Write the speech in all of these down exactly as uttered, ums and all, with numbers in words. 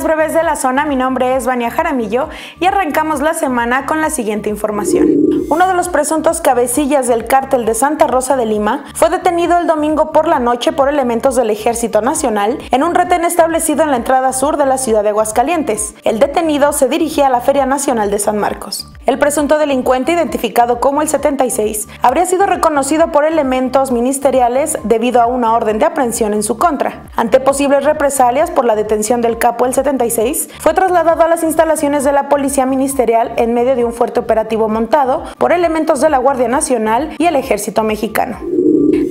Las breves de la zona, mi nombre es Vania Jaramillo y arrancamos la semana con la siguiente información. Uno de los presuntos cabecillas del cártel de Santa Rosa de Lima fue detenido el domingo por la noche por elementos del Ejército Nacional en un retén establecido en la entrada sur de la ciudad de Aguascalientes. El detenido se dirigía a la Feria Nacional de San Marcos. El presunto delincuente, identificado como el setenta y seis, habría sido reconocido por elementos ministeriales debido a una orden de aprehensión en su contra. Ante posibles represalias por la detención del capo el setenta y seis, fue trasladado a las instalaciones de la Policía Ministerial en medio de un fuerte operativo montado por elementos de la Guardia Nacional y el Ejército Mexicano.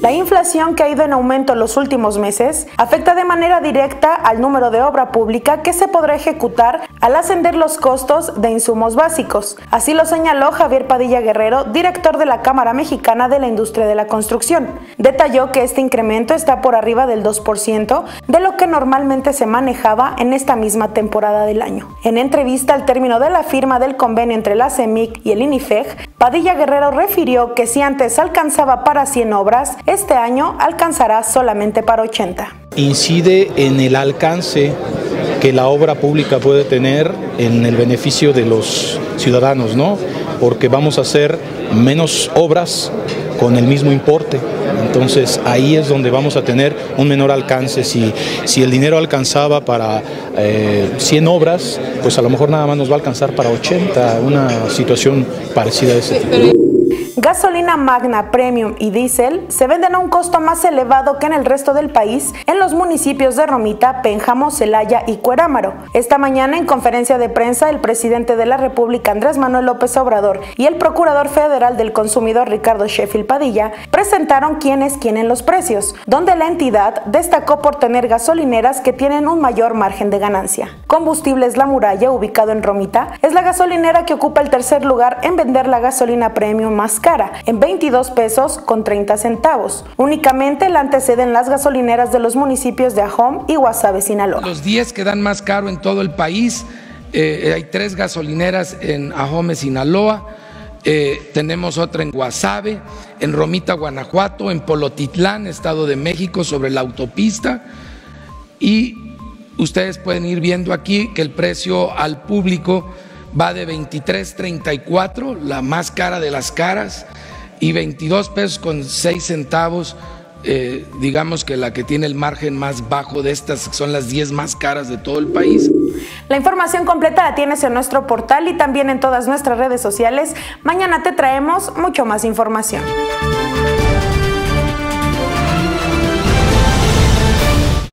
La inflación, que ha ido en aumento en los últimos meses, afecta de manera directa al número de obra pública que se podrá ejecutar al ascender los costos de insumos básicos. Así lo señaló Javier Padilla Guerrero, director de la Cámara Mexicana de la Industria de la Construcción. Detalló que este incremento está por arriba del dos por ciento de lo que normalmente se manejaba en esta misma temporada del año. En entrevista al término de la firma del convenio entre la CEMIC y el INIFEG, Padilla Guerrero refirió que si antes alcanzaba para cien obras, este año alcanzará solamente para ochenta. Incide en el alcance que la obra pública puede tener en el beneficio de los ciudadanos, ¿no? Porque vamos a hacer menos obras con el mismo importe. Entonces ahí es donde vamos a tener un menor alcance. Si, si el dinero alcanzaba para eh, cien obras, pues a lo mejor nada más nos va a alcanzar para ochenta, una situación parecida a ese tipo. Gasolina Magna, Premium y Diesel se venden a un costo más elevado que en el resto del país en los municipios de Romita, Pénjamo, Celaya y Cuerámaro. Esta mañana, en conferencia de prensa, el presidente de la República, Andrés Manuel López Obrador, y el procurador federal del consumidor, Ricardo Sheffield Padilla, presentaron quién es quién en los precios, donde la entidad destacó por tener gasolineras que tienen un mayor margen de ganancia. Combustibles La Muralla, ubicado en Romita, es la gasolinera que ocupa el tercer lugar en vender la gasolina Premium más cara, en veintidós pesos con treinta centavos. Únicamente la anteceden las gasolineras de los municipios de Ajome y Guasave, Sinaloa. Los diez que dan más caro en todo el país, eh, hay tres gasolineras en Ajome, Sinaloa, eh, tenemos otra en Guasave, en Romita, Guanajuato, en Polotitlán, Estado de México, sobre la autopista, y ustedes pueden ir viendo aquí que el precio al público va de veintitrés treinta y cuatro, la más cara de las caras, y veintidós pesos con seis centavos, eh, digamos que la que tiene el margen más bajo de estas, son las diez más caras de todo el país. La información completa la tienes en nuestro portal y también en todas nuestras redes sociales. Mañana te traemos mucho más información.